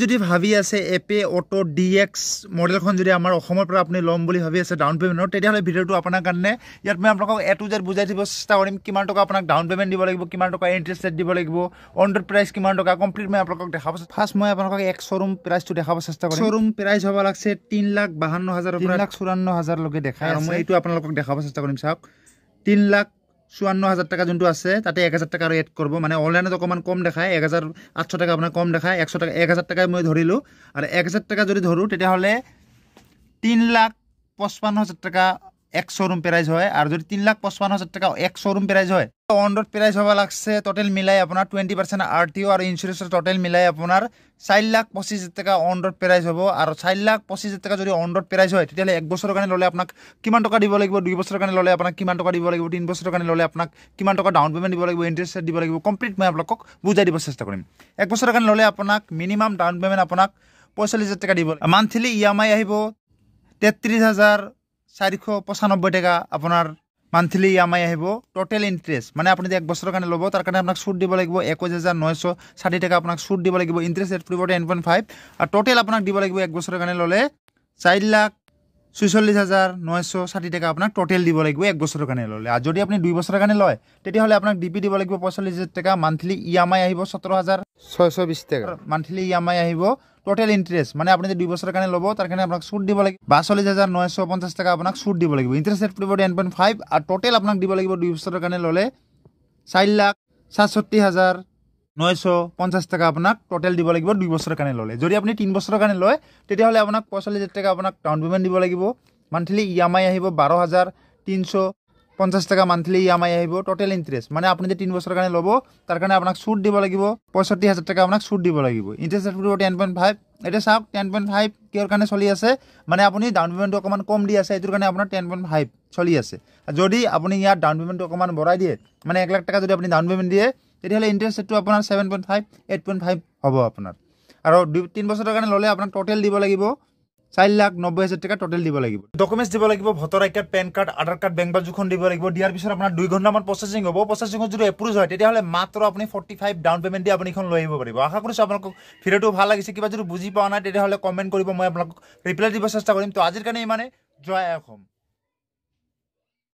যদি ভাবি আছে এপে অটো ডিএক্স মডেলখন যদি আমাৰ অসমৰ পৰা আপুনি লম বুলি ভাবি আছে ডাউন পেমেন্ট তেতিয়া হলে ভিডিওটো আপোনাৰ কাৰণে ইয়াত মই আপোনাক এ টু জেড বুজাই দিব চেষ্টা কৰিম কিমান টকা আপোনাক ডাউন পেমেন্ট দিব লাগিব কিমান টকা ইন্টাৰেষ্ট দিব লাগিব অন্ডাৰ প্ৰাইস কিমান টকা কমপ্লিট মই আপোনাক দেখাব ফাৰ্ষ্ট মই আপোনাক এক শোৰুম প্ৰাইসটো দেখাব চেষ্টা কৰিম শোৰুম প্ৰাইস হ'ব লাগছে 3,52,000 পৰা 3,54,000 লগে দেখায় আৰু মই এইটো আপোনাক দেখাব চেষ্টা কৰিম সাহেব 3,54,000 টাকা যোনটো আছে তাতে 1,000 টাকা এড করব মানে অনলাইনে তো কমান কম দেখায় 1,800 টাকা আপনা কম দেখায় 100 টাকা 1,000 টাকায় মই ধৰিলো আৰু 1,000 টাকা যদি ধৰো তেতিয়া হলে 3,55,000 টাকা 100 রুম প্রাইস হয় আর যদি 3,55,000 টাকা 100 রুম প্রাইস হয় তো অন রোড প্রাইস হবা লাগছে টোটাল মিলাই আপনা 20% আরটিও আর ইনস্যুরেন্স টোটাল মিলাই আপনার 4,25,000 টাকা অন রোড প্রাইস হবো আর 4,25,000 টাকা যদি অন রোড প্রাইস হয় তেতিয়া 1 বছৰৰ কাৰণে ললে আপোনাক কিমান টকা দিব লাগিব 2 বছৰৰ কাৰণে ললে আপোনাক কিমান টকা দিব লাগিব 3 বছৰৰ কাৰণে ললে আপোনাক কিমান টকা ডাউন পেমেন্ট দিব লাগিব ইন্টারেস্ট দিব লাগিব কমপ্লিট মই আপোনাক বুজাই দিব চেষ্টা কৰিম 1 বছৰৰ কাৰণে ললে আপোনাক মিনিমাম ডাউন পেমেন্ট আপোনাক 45,000 টাকা দিব মান্থলি ইএমআই আহিব 33,000 495 টাকা আপনার মান্থলি ইএমআই আহিব টোটাল ইন্টারেস্ট মানে আপনি যে 1 বছৰৰ কাৰণে লব তাৰ কাৰণে আপোনাক সুদ দিব লাগিব 21,960 টাকা আপোনাক সুদ দিব লাগিব ইন্টারেস্ট ৰেট পৰিব 10.5 আৰু টোটাল আপোনাক দিব লাগিব 1 বছৰৰ কাৰণে ললে 4,46,960 টাকা আপোনাক টোটাল দিব লাগিব 1 বছৰৰ কাৰণে ললে আৰু যদি আপনি 2 বছৰৰ কাৰণে লয় তেতিয়া হলে আপোনাক ডিপি দিব লাগিব 45,000 টাকা মান্থলি ইএমআই আহিব 17,620 টাকা মান্থলি ইএমআই আহিব টোটাল ইন্টারেস্ট মানে আপনি যে 2 বছৰৰ কাৰণে লব তাৰ কাৰণে আপোনাক সুদ দিব লাগিব 42,950 টাকা আপোনাক সুদ দিব লাগিব ইন্টারেস্ট ৰেট পৰিব 10.5 আৰু টোটাল আপোনাক দিব লাগিব 2 বছৰৰ কাৰণে ললে 4,67,950 টাকা আপোনাক টোটাল দিব লাগিব 2 বছৰৰ কাৰণে ললে যদি আপুনি 3 বছৰৰ কাৰণে লয় তেতিয়া হলে আপোনাক 45,000 টাকা আপোনাক ডাউন পেমেন্ট দিব লাগিব মান্থলি ইএমআই আহিব 12,350 টাকা মান্থলি ইএমআই আহিব টোটাল ইন্টারেস্ট মানে আপনি যে 3 বছৰৰ কাৰণে লব তাৰ কাৰণে আপোনাক সুদ দিব লাগিব 65,000 টাকা আপোনাক সুদ দিব লাগিব ইন্টারেস্ট ৰেট পৰিব 10.5 এটা সাব 10.5 কিৰ কাৰণে চলি আছে মানে আপুনি ডাউন পেমেন্ট অকমান কম দি আছে এতৰ কাৰণে আপোনাৰ 10.5 চলি আছে যদি আপুনি ইয়াৰ ডাউন পেমেন্ট অকমান বঢ়াই দিয়ে মানে 1 লাখ টাকা যদি আপুনি ডাউন পেমেন্ট দিয়ে তেতিয়া হলে ইন্টারেস্ট ৰেটটো আপোনাৰ 7.5 8.5 হ'ব আপোনাৰ আৰু 3 বছৰৰ কাৰণে ললে আপোনাক টোটাল দিব লাগিব 4,90,000 টাকা টোটাল দিব লাগিব ডকুমেন্টস দিব লাগিব ভোটার আইকার PAN card Aadhaar card bank বাজুখন দিব লাগিব দিয়ার পিছত আপোনাৰ 2 ঘন্টা মান প্রসেসিং হ'ব প্রসেসিং যদি এপ্রুভ হয় তেতিয়া হলে মাত্ৰ আপুনি 45 ডাউন পেমেন্ট দি আপুনি খন লৈ আহিব পাৰিব আশা কৰিছো আপোনাক ভিডিওটো ভাল লাগিছে কিবা যদি বুজি পাও না তেতিয়া হলে কমেন্ট কৰিব মই আপোনাক ৰিপ্লাই দিব চেষ্টা কৰিম তো আজিৰ কাৰণে ইমানে জয় অসম।